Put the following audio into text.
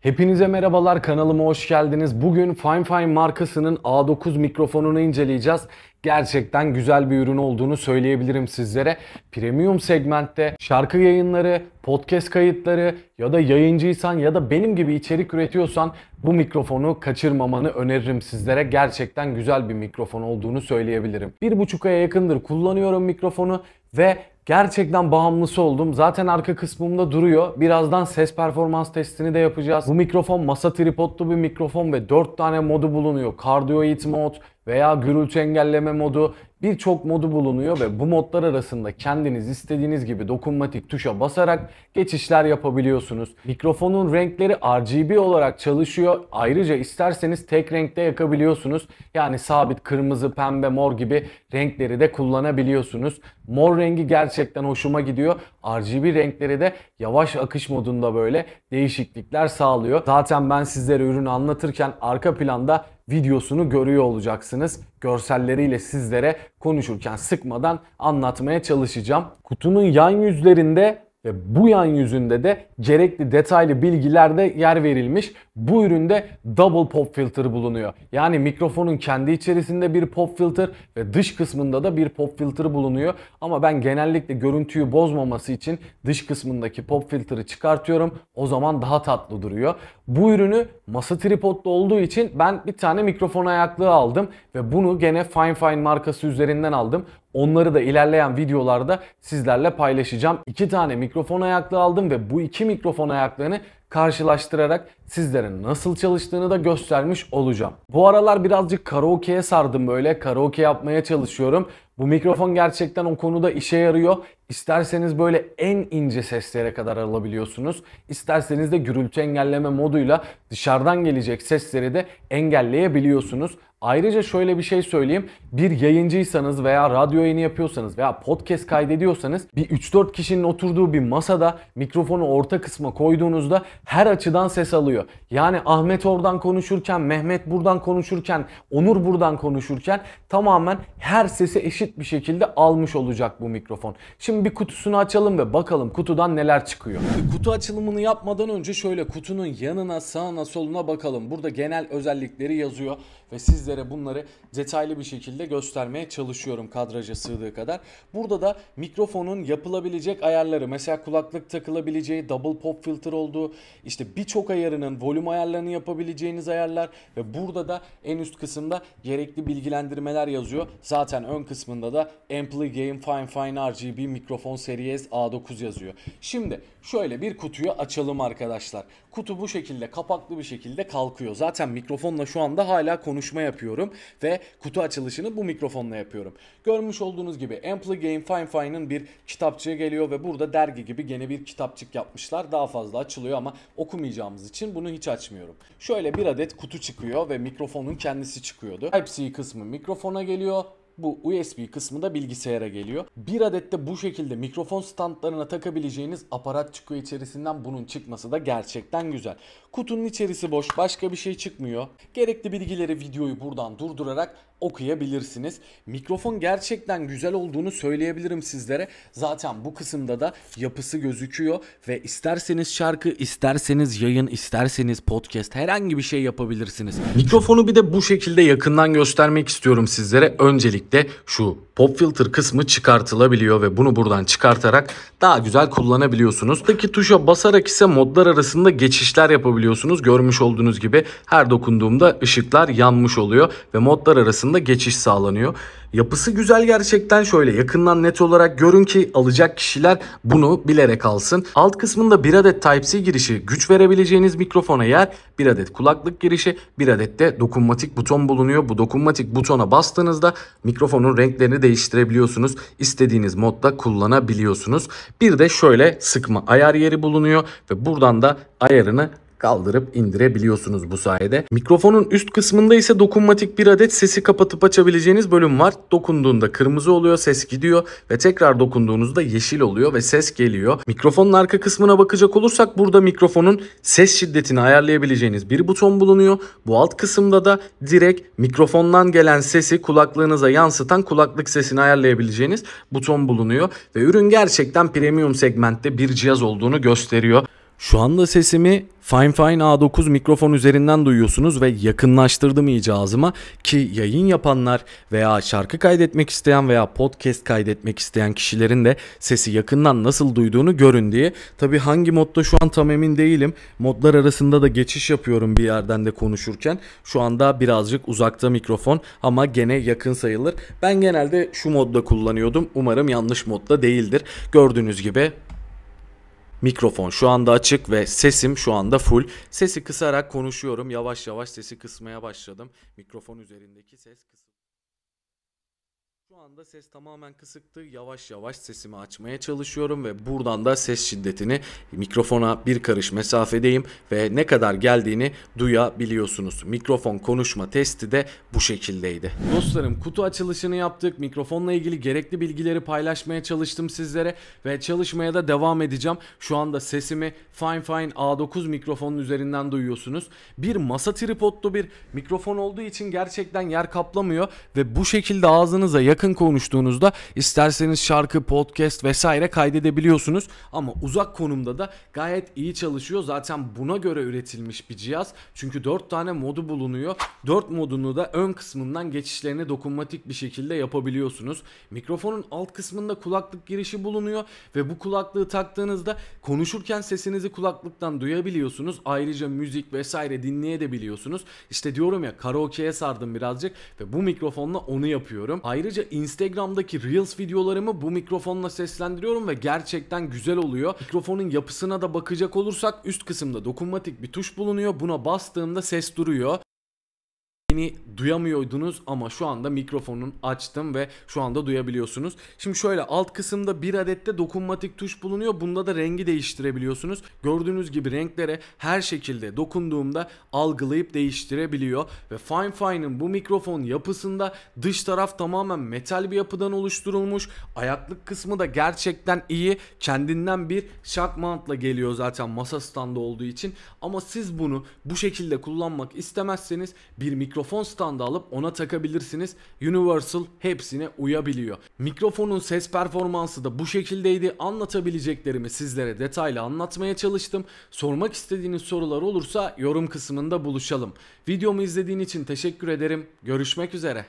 Hepinize merhabalar, kanalıma hoş geldiniz. Bugün Fifine markasının A9 mikrofonunu inceleyeceğiz. Gerçekten güzel bir ürün olduğunu söyleyebilirim sizlere. Premium segmentte şarkı yayınları, podcast kayıtları ya da yayıncıysan ya da benim gibi içerik üretiyorsan bu mikrofonu kaçırmamanı öneririm sizlere. Gerçekten güzel bir mikrofon olduğunu söyleyebilirim. 1,5 aya yakındır kullanıyorum mikrofonu ve gerçekten bağımlısı oldum. Zaten arka kısmımda duruyor. Birazdan ses performans testini de yapacağız. Bu mikrofon masa tripodlu bir mikrofon ve 4 tane modu bulunuyor. Cardioid mod veya gürültü engelleme modu, birçok modu bulunuyor ve bu modlar arasında kendiniz istediğiniz gibi dokunmatik tuşa basarak geçişler yapabiliyorsunuz. Mikrofonun renkleri RGB olarak çalışıyor. Ayrıca isterseniz tek renkte yakabiliyorsunuz. Yani sabit kırmızı, pembe, mor gibi renkleri de kullanabiliyorsunuz. Mor rengi gerçekten hoşuma gidiyor. RGB renkleri de yavaş akış modunda böyle değişiklikler sağlıyor. Zaten ben sizlere ürünü anlatırken arka planda videosunu görüyor olacaksınız. Görselleriyle sizlere konuşurken sıkmadan anlatmaya çalışacağım. Kutunun yan yüzlerinde ve bu yan yüzünde de gerekli detaylı bilgilerde yer verilmiş. Bu üründe double pop filter bulunuyor. Yani mikrofonun kendi içerisinde bir pop filter ve dış kısmında da bir pop filter bulunuyor. Ama ben genellikle görüntüyü bozmaması için dış kısmındaki pop filteri çıkartıyorum. O zaman daha tatlı duruyor. Bu ürünü masa tripodlu olduğu için ben bir tane mikrofon ayaklığı aldım. Ve bunu gene Fifine markası üzerinden aldım. Onları da ilerleyen videolarda sizlerle paylaşacağım. 2 tane mikrofon ayaklığı aldım ve bu 2 mikrofon ayaklığını karşılaştırarak sizlere nasıl çalıştığını da göstermiş olacağım. Bu aralar birazcık karaoke'ye sardım böyle. Karaoke yapmaya çalışıyorum. Bu mikrofon gerçekten o konuda işe yarıyor. İsterseniz böyle en ince seslere kadar alabiliyorsunuz. İsterseniz de gürültü engelleme moduyla dışarıdan gelecek sesleri de engelleyebiliyorsunuz. Ayrıca şöyle bir şey söyleyeyim. Bir yayıncıysanız veya radyo yayını yapıyorsanız veya podcast kaydediyorsanız bir 3-4 kişinin oturduğu bir masada mikrofonu orta kısma koyduğunuzda her açıdan ses alıyor. Yani Ahmet oradan konuşurken, Mehmet buradan konuşurken, Onur buradan konuşurken tamamen her sesi eşit bir şekilde almış olacak bu mikrofon. Şimdi bir kutusunu açalım ve bakalım kutudan neler çıkıyor. Kutu açılımını yapmadan önce şöyle kutunun yanına, sağına, soluna bakalım. Burada genel özellikleri yazıyor ve sizlere bunları detaylı bir şekilde göstermeye çalışıyorum kadraja sığdığı kadar. Burada da mikrofonun yapılabilecek ayarları, mesela kulaklık takılabileceği, double pop filter olduğu, işte birçok ayarının volüm ayarlarını yapabileceğiniz ayarlar ve burada da en üst kısımda gerekli bilgilendirmeler yazıyor. Zaten ön kısmında da Ampligame Fifine RGB mikrofon series A9 yazıyor. Şimdi şöyle bir kutuyu açalım arkadaşlar. Kutu bu şekilde kapaklı bir şekilde kalkıyor. Zaten mikrofonla şu anda hala konuşma yapıyorum ve kutu açılışını bu mikrofonla yapıyorum. Görmüş olduğunuz gibi Ampligame Fifine'ın bir kitapçığı geliyor ve burada dergi gibi gene bir kitapçık yapmışlar. Daha fazla açılıyor ama okumayacağımız için bunu hiç açmıyorum. Şöyle bir adet kutu çıkıyor ve mikrofonun kendisi çıkıyordu. Type-C kısmı mikrofona geliyor. Bu USB kısmı da bilgisayara geliyor. Bir adet de bu şekilde mikrofon standlarına takabileceğiniz aparat çıkıyor içerisinden. Bunun çıkması da gerçekten güzel. Kutunun içerisi boş, başka bir şey çıkmıyor. Gerekli bilgileri videoyu buradan durdurarak okuyabilirsiniz. Mikrofon gerçekten güzel olduğunu söyleyebilirim sizlere. Zaten bu kısımda da yapısı gözüküyor ve isterseniz şarkı, isterseniz yayın, isterseniz podcast, herhangi bir şey yapabilirsiniz. Mikrofonu bir de bu şekilde yakından göstermek istiyorum sizlere. Öncelikle şu pop filter kısmı çıkartılabiliyor ve bunu buradan çıkartarak daha güzel kullanabiliyorsunuz. Buradaki tuşa basarak ise modlar arasında geçişler yapabiliyorsunuz. Görmüş olduğunuz gibi her dokunduğumda ışıklar yanmış oluyor ve modlar arasında geçiş sağlanıyor. Yapısı güzel gerçekten, şöyle yakından net olarak görün ki alacak kişiler bunu bilerek alsın. Alt kısmında bir adet Type-C girişi, güç verebileceğiniz mikrofona yer, bir adet kulaklık girişi, bir adet de dokunmatik buton bulunuyor. Bu dokunmatik butona bastığınızda mikrofonun renklerini değiştirebiliyorsunuz. İstediğiniz modda kullanabiliyorsunuz. Bir de şöyle sıkma ayar yeri bulunuyor ve buradan da ayarını kaldırıp indirebiliyorsunuz bu sayede. Mikrofonun üst kısmında ise dokunmatik bir adet sesi kapatıp açabileceğiniz bölüm var. Dokunduğunda kırmızı oluyor, ses gidiyor ve tekrar dokunduğunuzda yeşil oluyor ve ses geliyor. Mikrofonun arka kısmına bakacak olursak burada mikrofonun ses şiddetini ayarlayabileceğiniz bir buton bulunuyor. Bu alt kısımda da direkt mikrofondan gelen sesi kulaklığınıza yansıtan kulaklık sesini ayarlayabileceğiniz buton bulunuyor ve ürün gerçekten premium segmentte bir cihaz olduğunu gösteriyor. Şu anda sesimi Fifine A9 mikrofon üzerinden duyuyorsunuz ve yakınlaştırdım iyice ağzıma ki yayın yapanlar veya şarkı kaydetmek isteyen veya podcast kaydetmek isteyen kişilerin de sesi yakından nasıl duyduğunu görün diye. Tabi hangi modda şu an tam emin değilim. Modlar arasında da geçiş yapıyorum bir yerden de konuşurken. Şu anda birazcık uzakta mikrofon ama gene yakın sayılır. Ben genelde şu modda kullanıyordum. Umarım yanlış modda değildir. Gördüğünüz gibi mikrofon şu anda açık ve sesim şu anda full. Sesi kısarak konuşuyorum. Yavaş yavaş sesi kısmaya başladım. Mikrofon üzerindeki ses kısık. Şu anda ses tamamen kısıktı. Yavaş yavaş sesimi açmaya çalışıyorum ve buradan da ses şiddetini mikrofona bir karış mesafedeyim ve ne kadar geldiğini duyabiliyorsunuz. Mikrofon konuşma testi de bu şekildeydi. Dostlarım, kutu açılışını yaptık. Mikrofonla ilgili gerekli bilgileri paylaşmaya çalıştım sizlere ve çalışmaya da devam edeceğim. Şu anda sesimi Fifine A9 mikrofonun üzerinden duyuyorsunuz. Bir masa tripodlu bir mikrofon olduğu için gerçekten yer kaplamıyor ve bu şekilde ağzınıza yakın konuştuğunuzda isterseniz şarkı, podcast vesaire kaydedebiliyorsunuz ama uzak konumda da gayet iyi çalışıyor. Zaten buna göre üretilmiş bir cihaz. Çünkü 4 tane modu bulunuyor. 4 modunu da ön kısmından geçişlerini dokunmatik bir şekilde yapabiliyorsunuz. Mikrofonun alt kısmında kulaklık girişi bulunuyor ve bu kulaklığı taktığınızda konuşurken sesinizi kulaklıktan duyabiliyorsunuz. Ayrıca müzik vesaire dinleyebiliyorsunuz. İşte diyorum ya, karaoke'ye sardım birazcık ve bu mikrofonla onu yapıyorum. Ayrıca Instagram'daki Reels videolarımı bu mikrofonla seslendiriyorum ve gerçekten güzel oluyor. Mikrofonun yapısına da bakacak olursak üst kısımda dokunmatik bir tuş bulunuyor. Buna bastığımda ses duruyor. Beni duyamıyordunuz ama şu anda mikrofonun açtım ve şu anda duyabiliyorsunuz. Şimdi şöyle, alt kısımda bir adet de dokunmatik tuş bulunuyor. Bunda da rengi değiştirebiliyorsunuz. Gördüğünüz gibi renklere her şekilde dokunduğumda algılayıp değiştirebiliyor. Ve Fifine'ın bu mikrofon yapısında dış taraf tamamen metal bir yapıdan oluşturulmuş. Ayaklık kısmı da gerçekten iyi. Kendinden bir şak mount'la geliyor zaten masa standı olduğu için. Ama siz bunu bu şekilde kullanmak istemezseniz bir mikrofon standı alıp ona takabilirsiniz. Universal hepsine uyabiliyor. Mikrofonun ses performansı da bu şekildeydi. Anlatabileceklerimi sizlere detaylı anlatmaya çalıştım. Sormak istediğiniz sorular olursa yorum kısmında buluşalım. Videomu izlediğin için teşekkür ederim. Görüşmek üzere.